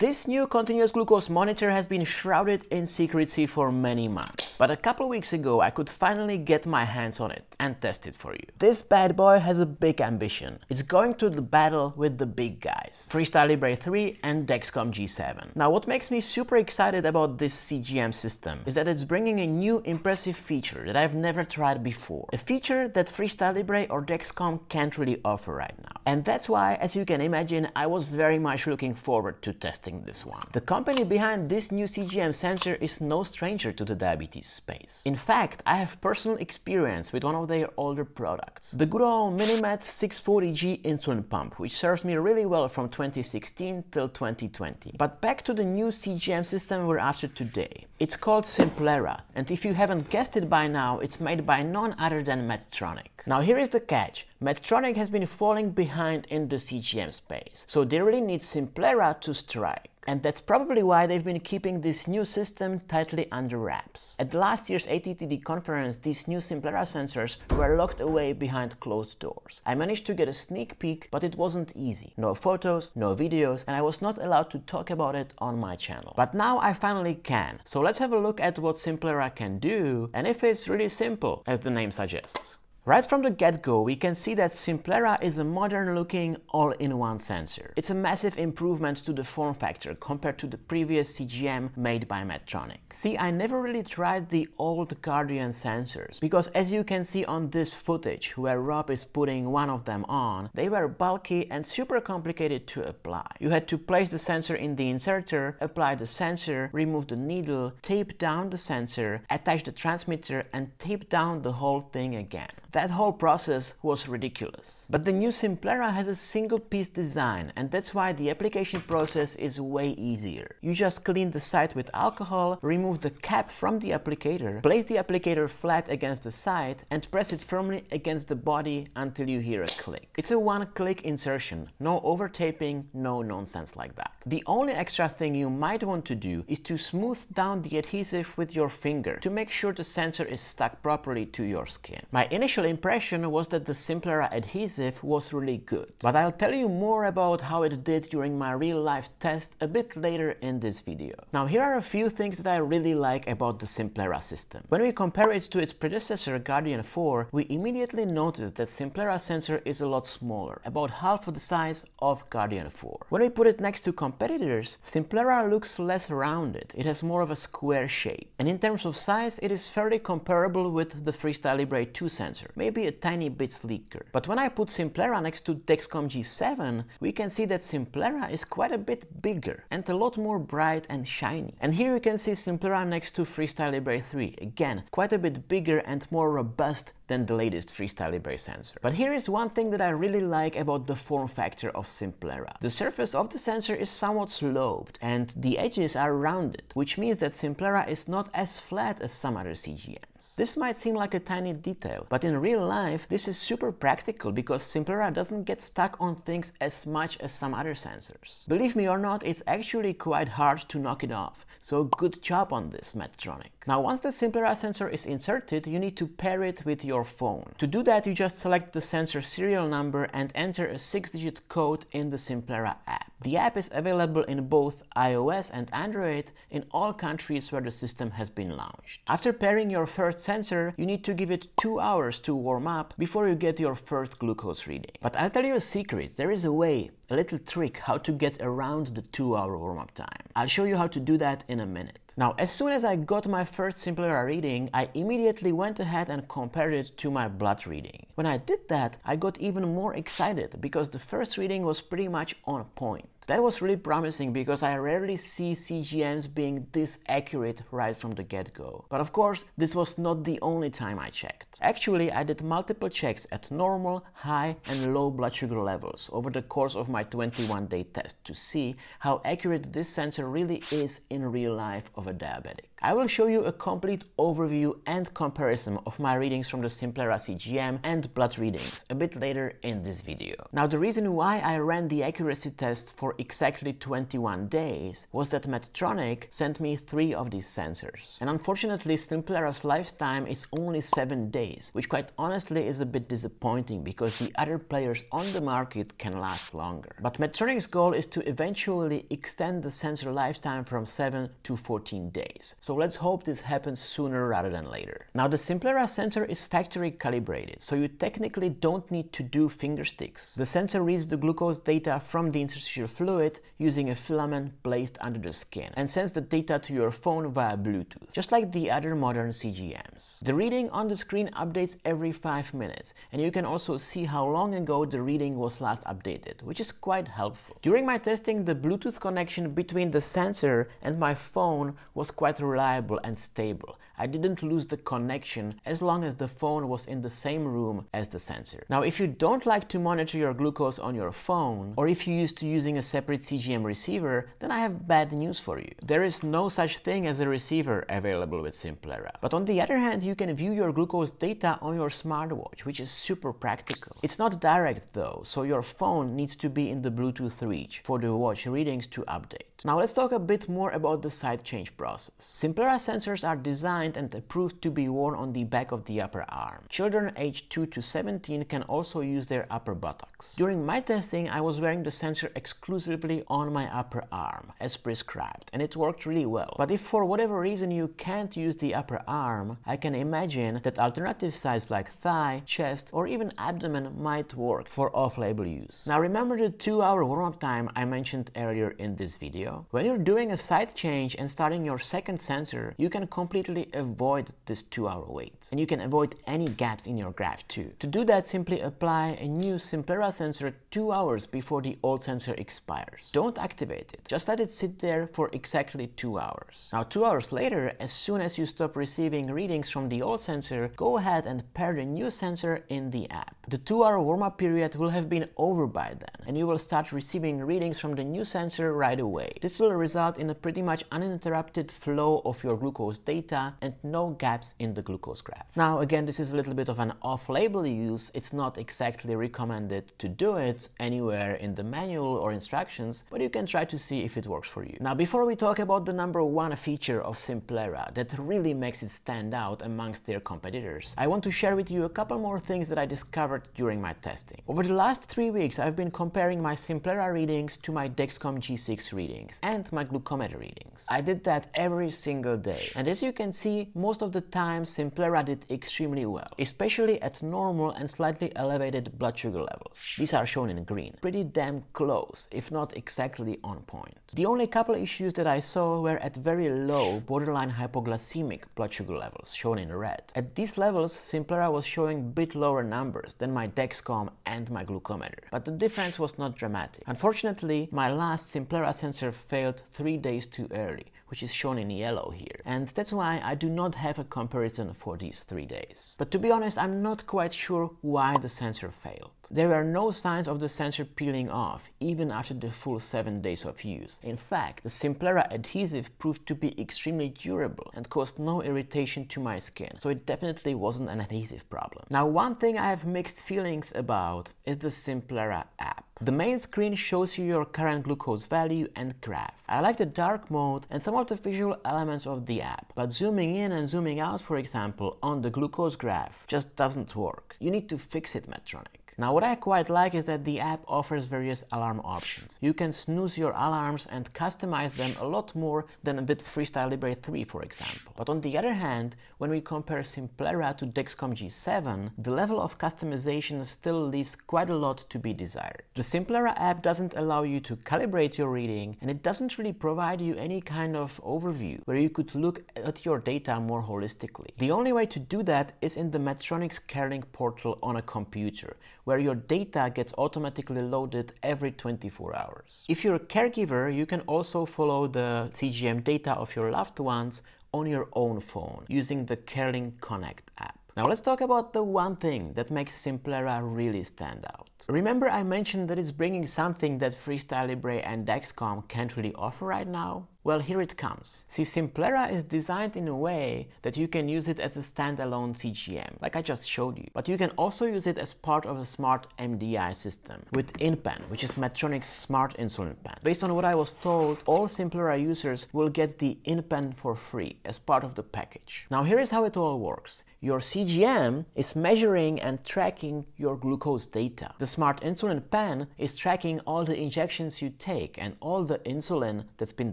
This new continuous glucose monitor has been shrouded in secrecy for many months, but a couple weeks ago I could finally get my hands on it and test it for you. This bad boy has a big ambition. It's going to the battle with the big guys, Freestyle Libre 3 and Dexcom G7. Now what makes me super excited about this CGM system is that it's bringing a new impressive feature that I've never tried before. A feature that Freestyle Libre or Dexcom can't really offer right now. And that's why, as you can imagine, I was very much looking forward to testing this one. The company behind this new CGM sensor is no stranger to the diabetes space. In fact, I have personal experience with one of their older products, the good old MiniMed 640G insulin pump, which serves me really well from 2016 till 2020. But back to the new CGM system we're after today. It's called Simplera, and if you haven't guessed it by now, it's made by none other than Medtronic. Now here is the catch. Medtronic has been falling behind in the CGM space, so they really need Simplera to strive. And that's probably why they've been keeping this new system tightly under wraps. At last year's ATTD conference, these new Simplera sensors were locked away behind closed doors. I managed to get a sneak peek, but it wasn't easy. No photos, no videos, and I was not allowed to talk about it on my channel. But now I finally can. So let's have a look at what Simplera can do, and if it's really simple, as the name suggests. Right from the get-go, we can see that Simplera is a modern-looking, all-in-one sensor. It's a massive improvement to the form factor compared to the previous CGM made by Medtronic. See, I never really tried the old Guardian sensors, because as you can see on this footage, where Rob is putting one of them on, they were bulky and super complicated to apply. You had to place the sensor in the inserter, apply the sensor, remove the needle, tape down the sensor, attach the transmitter, and tape down the whole thing again. That whole process was ridiculous. But the new Simplera has a single-piece design, and that's why the application process is way easier. You just clean the site with alcohol, remove the cap from the applicator, place the applicator flat against the site, and press it firmly against the body until you hear a click. It's a one-click insertion, no overtaping, no nonsense like that. The only extra thing you might want to do is to smooth down the adhesive with your finger to make sure the sensor is stuck properly to your skin. My initial impression was that the Simplera adhesive was really good, but I'll tell you more about how it did during my real-life test a bit later in this video. Now here are a few things that I really like about the Simplera system. When we compare it to its predecessor Guardian 4, we immediately notice that Simplera sensor is a lot smaller, about half of the size of Guardian 4. When we put it next to competitors, Simplera looks less rounded, it has more of a square shape, and in terms of size it is fairly comparable with the Freestyle Libre 2 sensor. Maybe a tiny bit sleeker. But when I put Simplera next to Dexcom G7, we can see that Simplera is quite a bit bigger and a lot more bright and shiny. And here you can see Simplera next to Freestyle Libre 3, again, quite a bit bigger and more robust than the latest Freestyle Libre sensor. But here is one thing that I really like about the form factor of Simplera. The surface of the sensor is somewhat sloped and the edges are rounded, which means that Simplera is not as flat as some other CGMs. This might seem like a tiny detail, but in real life this is super practical because Simplera doesn't get stuck on things as much as some other sensors. Believe me or not, it's actually quite hard to knock it off, so good job on this, Medtronic. Now once the Simplera sensor is inserted, you need to pair it with your phone. To do that, you just select the sensor serial number and enter a 6-digit code in the Simplera app. The app is available in both iOS and Android in all countries where the system has been launched. After pairing your first sensor, you need to give it 2 hours to warm up before you get your first glucose reading. But I'll tell you a secret, there is a way, a little trick how to get around the 2-hour warm-up time. I'll show you how to do that in a minute. Now, as soon as I got my first Simplera reading, I immediately went ahead and compared it to my blood reading. When I did that, I got even more excited because the first reading was pretty much on point. That was really promising because I rarely see CGMs being this accurate right from the get-go. But of course, this was not the only time I checked. Actually, I did multiple checks at normal, high and low blood sugar levels over the course of my 21-day test to see how accurate this sensor really is in real life of a diabetic. I will show you a complete overview and comparison of my readings from the Simplera CGM and blood readings a bit later in this video. Now, the reason why I ran the accuracy test for exactly 21 days was that Medtronic sent me 3 of these sensors. And unfortunately, Simplera's lifetime is only 7 days, which quite honestly is a bit disappointing because the other players on the market can last longer. But Medtronic's goal is to eventually extend the sensor lifetime from 7 to 14 days. So let's hope this happens sooner rather than later. Now, the Simplera sensor is factory calibrated, so you technically don't need to do finger sticks. The sensor reads the glucose data from the interstitial fluid using a filament placed under the skin and sends the data to your phone via Bluetooth, just like the other modern CGMs. The reading on the screen updates every 5 minutes, and you can also see how long ago the reading was last updated, which is quite helpful. During my testing, the Bluetooth connection between the sensor and my phone was quite reliable and stable. I didn't lose the connection as long as the phone was in the same room as the sensor. Now, if you don't like to monitor your glucose on your phone, or if you're used to using a separate CGM receiver, then I have bad news for you. There is no such thing as a receiver available with Simplera. But on the other hand, you can view your glucose data on your smartwatch, which is super practical. It's not direct though, so your phone needs to be in the Bluetooth reach for the watch readings to update. Now let's talk a bit more about the side change process. Simplera sensors are designed and approved to be worn on the back of the upper arm. Children aged 2 to 17 can also use their upper buttocks. During my testing, I was wearing the sensor exclusively on my upper arm, as prescribed, and it worked really well. But if for whatever reason you can't use the upper arm, I can imagine that alternative sides like thigh, chest, or even abdomen might work for off-label use. Now remember the 2-hour warm-up time I mentioned earlier in this video? When you're doing a side change and starting your second sensor, you can completely avoid this 2-hour wait, and you can avoid any gaps in your graph too. To do that, simply apply a new Simplera sensor 2 hours before the old sensor expires. Don't activate it, just let it sit there for exactly 2 hours. Now 2 hours later, as soon as you stop receiving readings from the old sensor, go ahead and pair the new sensor in the app. The 2-hour warm-up period will have been over by then, and you will start receiving readings from the new sensor right away. This will result in a pretty much uninterrupted flow of your glucose data and no gaps in the glucose graph. Now again, this is a little bit of an off-label use. It's not exactly recommended to do it anywhere in the manual or instructions, but you can try to see if it works for you. Now, before we talk about the #1 feature of Simplera that really makes it stand out amongst their competitors, I want to share with you a couple more things that I discovered during my testing. Over the last 3 weeks, I've been comparing my Simplera readings to my Dexcom G6 readings and my glucometer readings. I did that every single day, and as you can see, most of the time Simplera did extremely well, especially at normal and slightly elevated blood sugar levels. These are shown in green. Pretty damn close, if not exactly on point. The only couple issues that I saw were at very low, borderline hypoglycemic blood sugar levels, shown in red. At these levels, Simplera was showing a bit lower numbers than my Dexcom and my glucometer, but the difference was not dramatic. Unfortunately, my last Simplera sensor failed 3 days too early, which is shown in yellow here, and that's why I do not have a comparison for these 3 days. But to be honest, I'm not quite sure why the sensor failed. There were no signs of the sensor peeling off, even after the full 7 days of use. In fact, the Simplera adhesive proved to be extremely durable and caused no irritation to my skin, so it definitely wasn't an adhesive problem. Now, one thing I have mixed feelings about is the Simplera app. The main screen shows you your current glucose value and graph. I like the dark mode and some of the visual elements of the app, but zooming in and zooming out, for example, on the glucose graph just doesn't work. You need to fix it, Medtronic. Now, what I quite like is that the app offers various alarm options. You can snooze your alarms and customize them a lot more than with Freestyle Libre 3, for example. But on the other hand, when we compare Simplera to Dexcom G7, the level of customization still leaves quite a lot to be desired. The Simplera app doesn't allow you to calibrate your reading, and it doesn't really provide you any kind of overview where you could look at your data more holistically. The only way to do that is in the Medtronic's CareLink portal on a computer, where your data gets automatically loaded every 24 hours. If you're a caregiver, you can also follow the CGM data of your loved ones on your own phone using the CareLink Connect app. Now let's talk about the one thing that makes Simplera really stand out. Remember I mentioned that it's bringing something that Freestyle Libre and Dexcom can't really offer right now? Well, here it comes. See, Simplera is designed in a way that you can use it as a standalone CGM, like I just showed you. But you can also use it as part of the Smart MDI system with InPen, which is Medtronic's smart insulin pen. Based on what I was told, all Simplera users will get the InPen for free as part of the package. Now here is how it all works. Your CGM is measuring and tracking your glucose data. The smart insulin pen is tracking all the injections you take and all the insulin that's been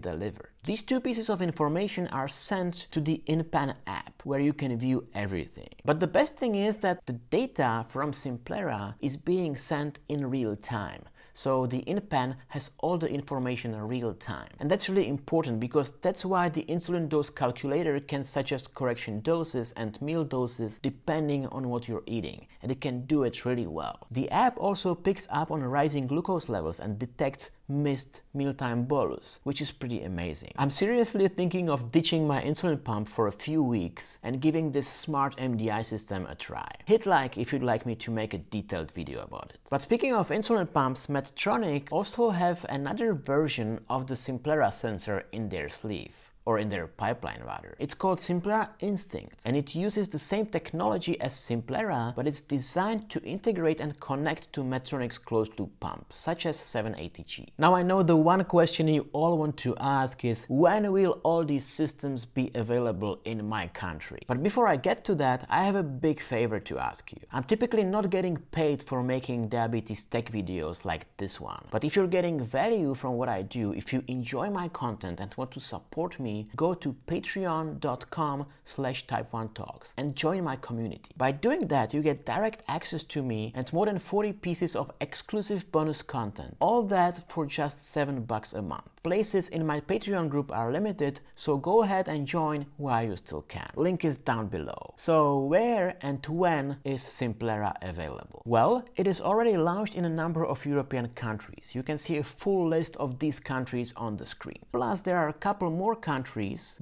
delivered. These two pieces of information are sent to the InPen app, where you can view everything. But the best thing is that the data from Simplera is being sent in real time. So the InPen has all the information in real time. And that's really important because that's why the insulin dose calculator can suggest correction doses and meal doses depending on what you're eating. And it can do it really well. The app also picks up on rising glucose levels and detects missed mealtime bolus, which is pretty amazing. I'm seriously thinking of ditching my insulin pump for a few weeks and giving this smart MDI system a try. Hit like if you'd like me to make a detailed video about it. But speaking of insulin pumps, Medtronic also have another version of the Simplera sensor in their sleeve, or in their pipeline rather. It's called Simplera Instinct, and it uses the same technology as Simplera, but it's designed to integrate and connect to Medtronic's closed-loop pump, such as 780G. Now I know the one question you all want to ask is, when will all these systems be available in my country? But before I get to that, I have a big favor to ask you. I'm typically not getting paid for making diabetes tech videos like this one, but if you're getting value from what I do, if you enjoy my content and want to support me, go to patreon.com/type1talks and join my community. By doing that, you get direct access to me and more than 40 pieces of exclusive bonus content. All that for just $7 a month. Places in my Patreon group are limited, so go ahead and join while you still can. Link is down below. So where and when is Simplera available? Well, it is already launched in a number of European countries. You can see a full list of these countries on the screen. Plus, there are a couple more countries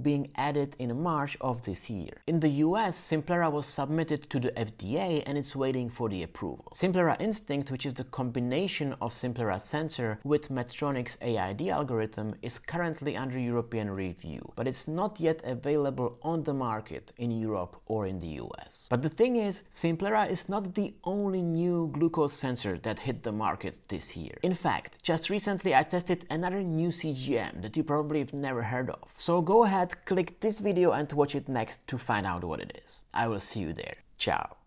being added in March of this year. In the US, Simplera was submitted to the FDA and it's waiting for the approval. Simplera Instinct, which is the combination of Simplera sensor with Medtronic's AID algorithm, is currently under European review, but it's not yet available on the market in Europe or in the US. But the thing is, Simplera is not the only new glucose sensor that hit the market this year. In fact, just recently I tested another new CGM that you probably have never heard of. So go ahead, click this video and watch it next to find out what it is. I will see you there. Ciao.